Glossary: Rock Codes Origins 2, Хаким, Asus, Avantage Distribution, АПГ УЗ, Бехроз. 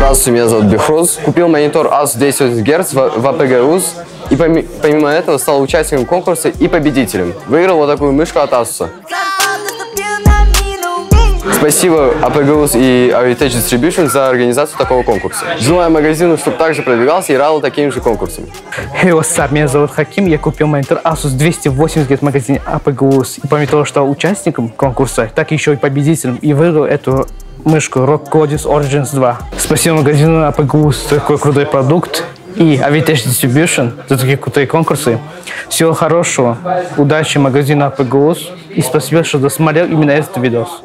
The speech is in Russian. Здравствуйте, меня зовут Бехроз. Купил монитор Asus 1080 Гц в АПГ УЗ и помимо этого стал участником конкурса и победителем. Выиграл вот такую мышку от Asus. Спасибо АПГ УЗ и Avantage Distribution за организацию такого конкурса. Желаю магазину, чтобы также продвигался и радовал таким же конкурсом. Hey, what's up? Меня зовут Хаким. Я купил монитор Asus 280 Гц в магазине АПГ УЗ. И помимо того, что стал участником конкурса, так еще и победителем, и выиграл эту мышку Rock Codes Origins 2. Спасибо магазину АПГ УЗ за такой крутой продукт и Avantage Distribution за такие крутые конкурсы. Всего хорошего, удачи магазину АПГ УЗ и спасибо, что досмотрел именно этот видос.